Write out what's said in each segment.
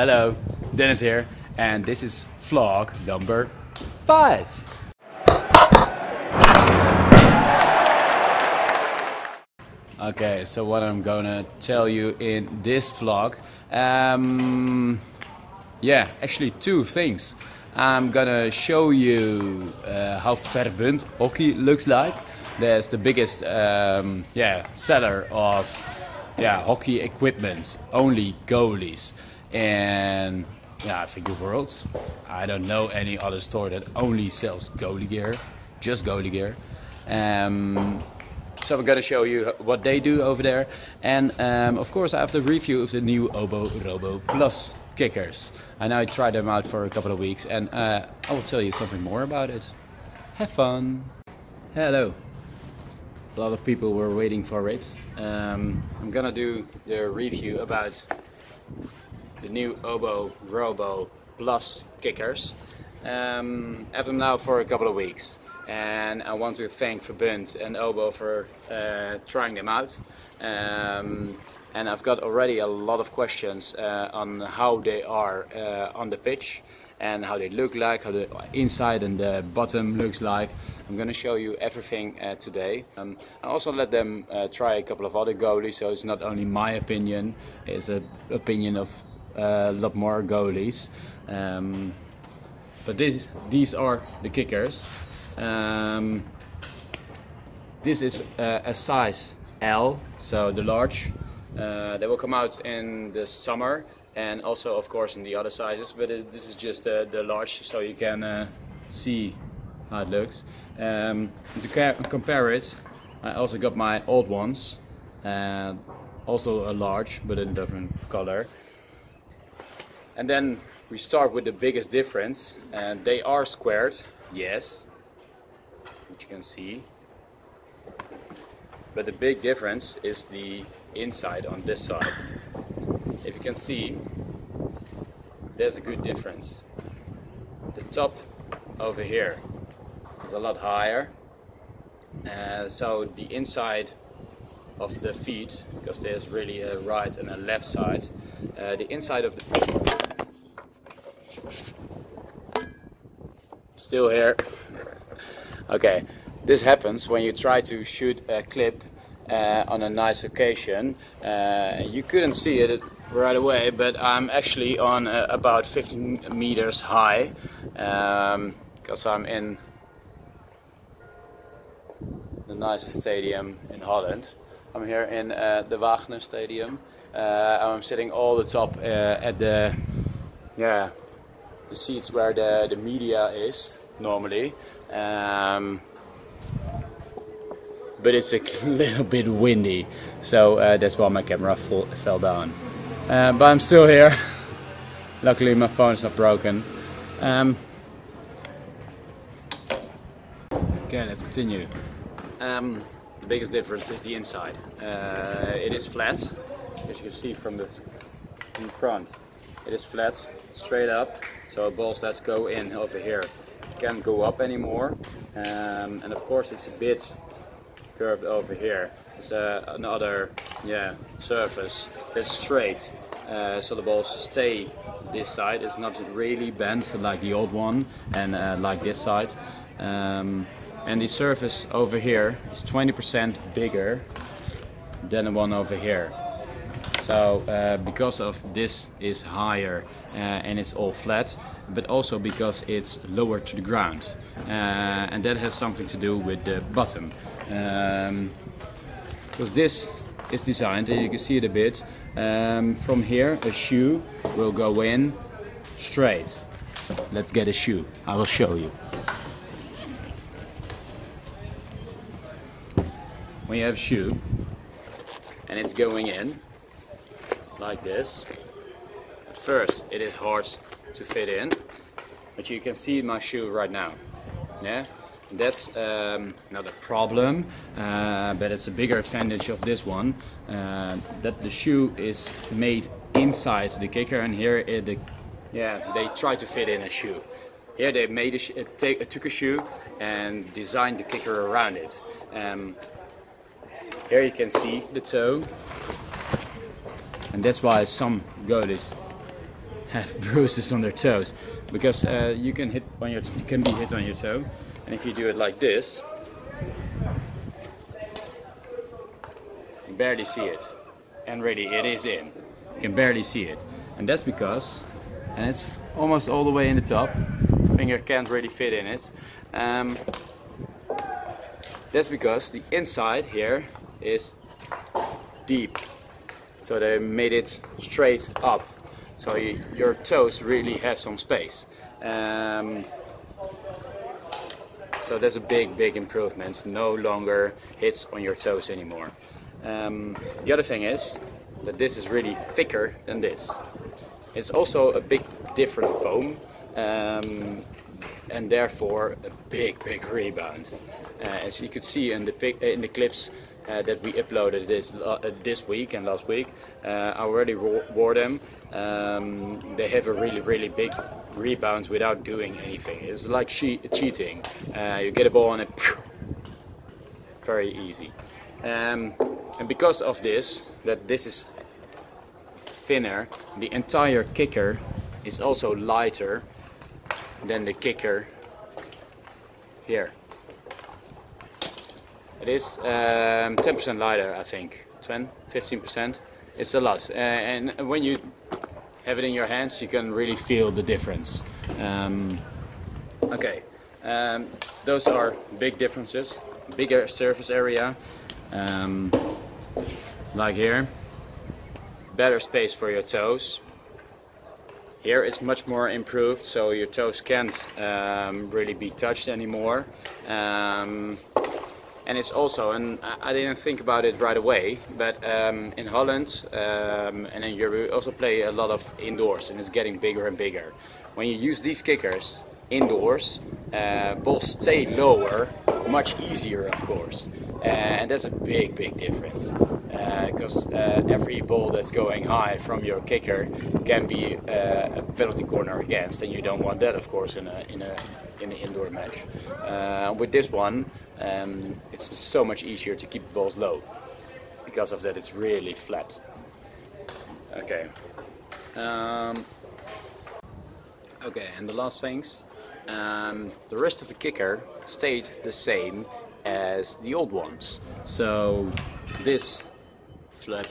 Hello, Dennis here, and this is vlog number 5. Okay, so what I'm gonna tell you in this vlog, yeah, actually two things. I'm gonna show you how Verbunt hockey looks like. There's the biggest seller of hockey equipment, only goalies. And yeah, I think the world. I don't know any other store that only sells goalie gear, just goalie gear. So we're gonna show you what they do over there, and of course I have the review of the new OBO ROBO Plus Kickers. I know I tried them out for a couple of weeks, and I will tell you something more about it. Have fun. Hello. A lot of people were waiting for it. I'm gonna do the review about the new OBO ROBO Plus Kickers. I have them now for a couple of weeks, and I want to thank Verbunt and OBO for trying them out. And I've got already a lot of questions on how they are on the pitch and how they look like, how the inside and the bottom looks like. I'm going to show you everything today. I also let them try a couple of other goalies, so it's not only my opinion, it's an opinion of a lot more goalies. But these are the kickers. This is a size L, so the large. They will come out in the summer, and also of course in the other sizes, but this is just the large, so you can see how it looks. To compare it, I also got my old ones, also a large but in a different color. And then we start with the biggest difference, and they are squared, yes, which you can see. But the big difference is the inside on this side. If you can see, there's a good difference. The top over here is a lot higher, so the inside of the feet, because there's really a right and a left side, the inside of the feet still here. Okay, this happens when you try to shoot a clip on a nice occasion. You couldn't see it right away, but I'm actually on about 15 meters high, because I'm in the nicest stadium in Holland. I'm here in the Wagner Stadium. I'm sitting all the top at the seats where the media is normally. But it's a little bit windy, so that's why my camera fell down. But I'm still here. Luckily my phone's not broken. Okay, let's continue. The biggest difference is the inside. It is flat, as you can see from the front. It is flat, straight up, so balls that go in over here can't go up anymore. And of course it's a bit curved over here. It's another surface that's straight, so the balls stay this side. It's not really bent like the old one, and like this side. And the surface over here is 20% bigger than the one over here. So because of this is higher, and it's all flat, but also because it's lower to the ground, and that has something to do with the bottom. Because this is designed, and you can see it a bit, from here a shoe will go in straight. Let's get a shoe, I will show you. We have a shoe and it's going in like this. At first it is hard to fit in, but you can see my shoe right now. Yeah? That's not a problem, but it's a bigger advantage of this one, that the shoe is made inside the kicker, and here they try to fit in a shoe. Here they made took a shoe and designed the kicker around it. Here you can see the toe, and that's why some goalies have bruises on their toes, because you can be hit on your toe, and if you do it like this, you barely see it, and really it is in. You can barely see it, and that's because, and it's almost all the way in the top. Finger can't really fit in it. That's because the inside here is deep, so they made it straight up, so your toes really have some space. So that's a big improvement. No longer hits on your toes anymore. The other thing is that this is really thicker than this. It's also a big different foam, and therefore a big rebound. As you could see in the clips that we uploaded this week and last week, I already wore them. They have a really big rebound without doing anything. It's like cheating. You get a ball and it very easy. And because of this, that this is thinner, the entire kicker is also lighter than the kicker here. It is 10% lighter, I think, 15%. It's a lot, and when you have it in your hands, you can really feel the difference. Okay, those are big differences. Bigger surface area, like here. Better space for your toes. Here it's much more improved, so your toes can't really be touched anymore. And it's also, and I didn't think about it right away, but in Holland and in Europe we also play a lot of indoors, and it's getting bigger and bigger. When you use these kickers indoors, balls stay lower, much easier of course. And that's a big difference, because every ball that's going high from your kicker can be a penalty corner against, and you don't want that of course in an indoor match. With this one, it's so much easier to keep the balls low, because of that it's really flat. Okay. Okay, and the last things, the rest of the kicker stayed the same as the old ones. So this flap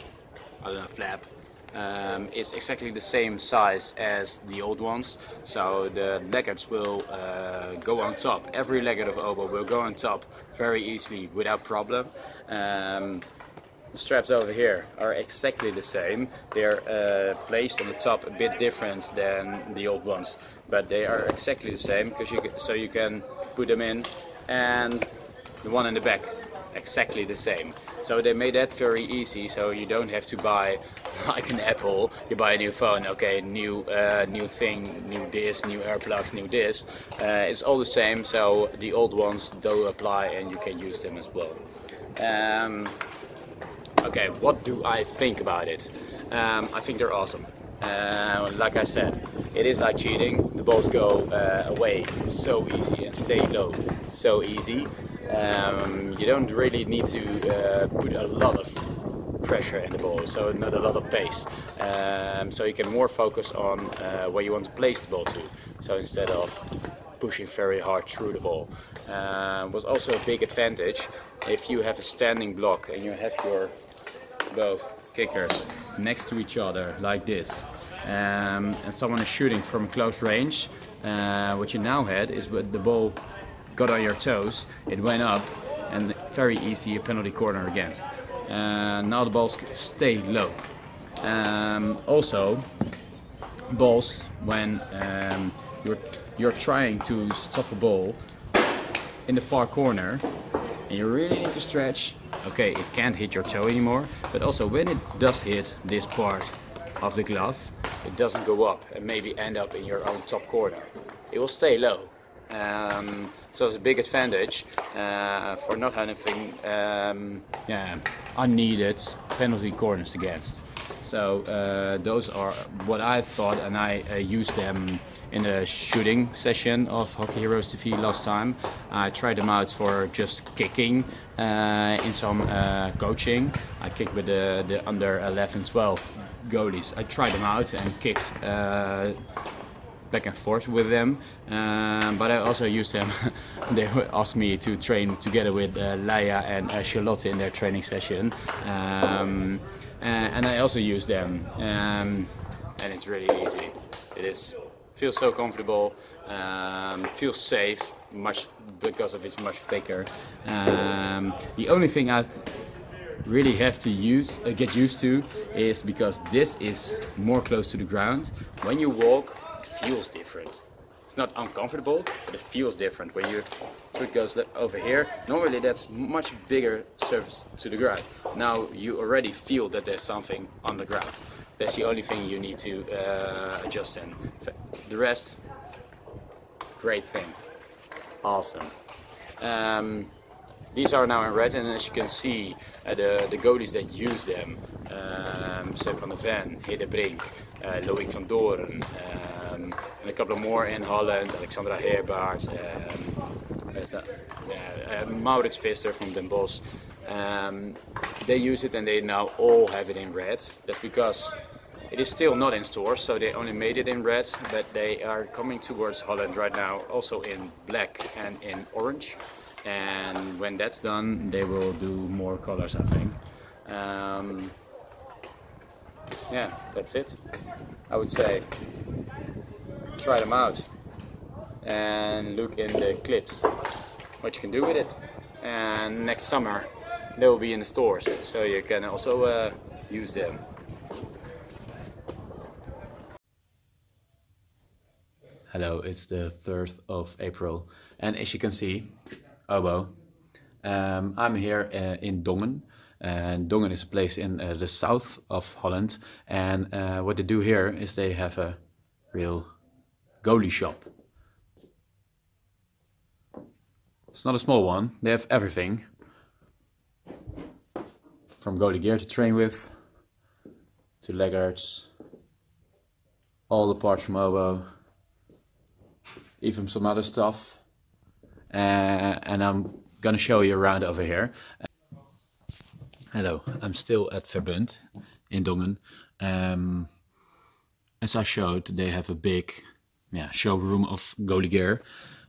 is exactly the same size as the old ones, so the leggers will go on top. Every legger of OBO will go on top very easily without problem. The straps over here are exactly the same. They're placed on the top a bit different than the old ones, but they are exactly the same, because you can put them in, and the one in the back exactly the same. So they made that very easy, so you don't have to buy like an Apple. You buy a new phone, okay, new thing, new this, new earplugs, new this. It's all the same, so the old ones do apply and you can use them as well. Okay, what do I think about it? I think they're awesome. Like I said, it is like cheating. The balls go away so easy and stay low so easy. You don't really need to put a lot of pressure in the ball, so not a lot of pace. So you can more focus on where you want to place the ball to, so instead of pushing very hard through the ball. Was also a big advantage if you have a standing block and you have your both kickers next to each other like this, and someone is shooting from close range. What you now had is with the ball got on your toes, it went up, and very easy a penalty corner against. Now the balls stay low. Also, balls when you're trying to stop a ball in the far corner, and you really need to stretch. Okay, it can't hit your toe anymore, but also when it does hit this part of the glove, it doesn't go up and maybe end up in your own top corner. It will stay low. So it's a big advantage for not having unneeded penalty corners against. So those are what I thought, and I used them in a shooting session of Hockey Heroes TV last time. I tried them out for just kicking in some coaching. I kicked with the under 11, 12 goalies. I tried them out and kicked back and forth with them, but I also used them. They asked me to train together with Laia and Charlotte in their training session, and I also used them, and it's really easy. It is, feels so comfortable, feels safe, much because of it's much thicker. The only thing I really have to use, get used to, is because this is more close to the ground. When you walk, it feels different. It's not uncomfortable, but it feels different. When your foot goes over here, normally that's much bigger surface to the ground. Now you already feel that there's something on the ground. That's the only thing you need to adjust in. The rest, great things. Awesome. These are now in red, and as you can see, the goalies that use them, Sepp van de Ven, Heer de Brink, Loïc van Doorn, and a couple of more in Holland, Alexandra Heerbarth, Maurits Visser from Den Bosch. They use it, and they now all have it in red. That's because it is still not in stores, so they only made it in red, but they are coming towards Holland right now, also in black and in orange. And when that's done, they will do more colors, I think. Yeah, that's it. I would say try them out and look in the clips what you can do with it. And next summer they will be in the stores, so you can also use them. Hello, it's the 3rd of April, and as you can see, Obo. I'm here in Dongen, and Dongen is a place in the south of Holland, and what they do here is they have a real goalie shop. It's not a small one, they have everything. From goalie gear to train with, to laggards, all the parts from Obo. Even some other stuff, and I'm gonna show you around over here. Hello, I'm still at Verbunt in Dongen. As I showed, they have a big showroom of goalie gear,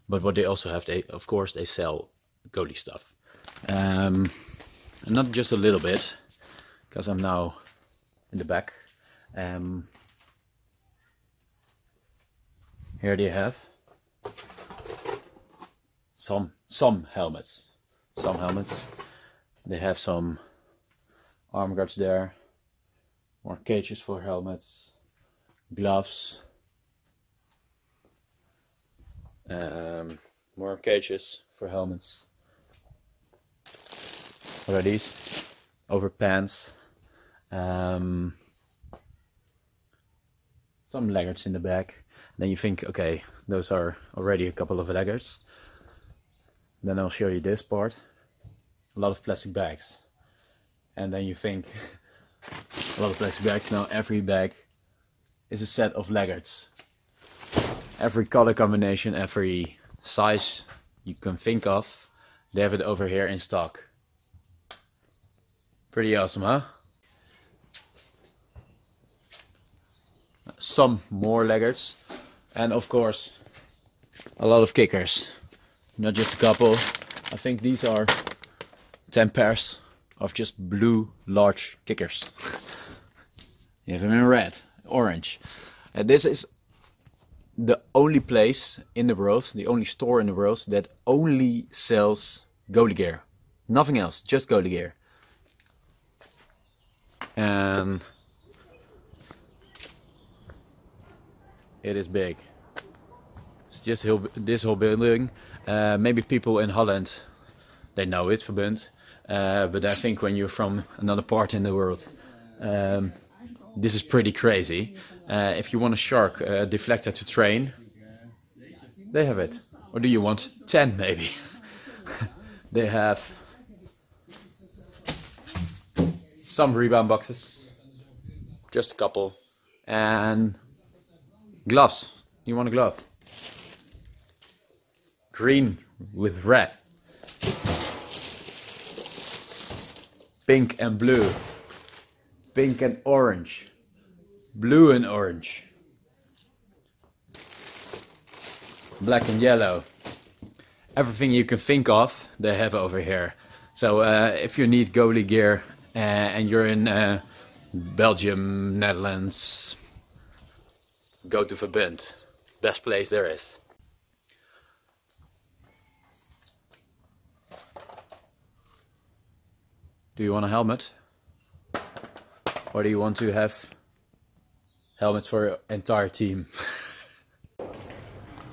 but what they also have, of course they sell goalie stuff, and not just a little bit, because I'm now in the back. Here they have some helmets. They have some arm guards there, more cages for helmets, gloves, more cages for helmets. What are these? Over pants, some laggards in the back. Then you think, okay, those are already a couple of laggards. Then I'll show you this part, a lot of plastic bags. And then you think, a lot of plastic bags. Now every bag is a set of laggards. Every color combination, every size you can think of, they have it over here in stock. Pretty awesome, huh? Some more laggards, and of course a lot of kickers. Not just a couple. I think these are 10 pairs of just blue large kickers. You have them in red, orange. And this is the only place in the world, the only store in the world that only sells goalie gear. Nothing else, just goalie gear. And it is big. It's just this whole building. Maybe people in Holland, they know it, Verbunt, but I think when you're from another part in the world, this is pretty crazy. If you want a shark deflector to train, they have it. Or do you want 10 maybe? They have some rebound boxes, just a couple, and gloves. You want a glove? Green with red, pink and blue, pink and orange, Blue and orange. Black and yellow. Everything you can think of, they have over here. So if you need goalie gear and you're in Belgium, Netherlands, go to Verbunt. Best place there is. Do you want a helmet? Or do you want to have helmets for your entire team?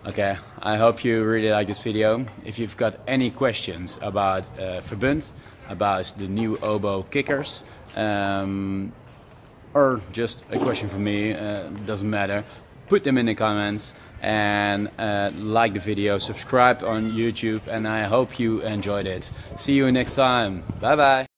Okay, I hope you really like this video. If you've got any questions about Verbunt, about the new OBO kickers, or just a question for me, doesn't matter, put them in the comments and like the video, subscribe on YouTube, and I hope you enjoyed it. See you next time. Bye bye.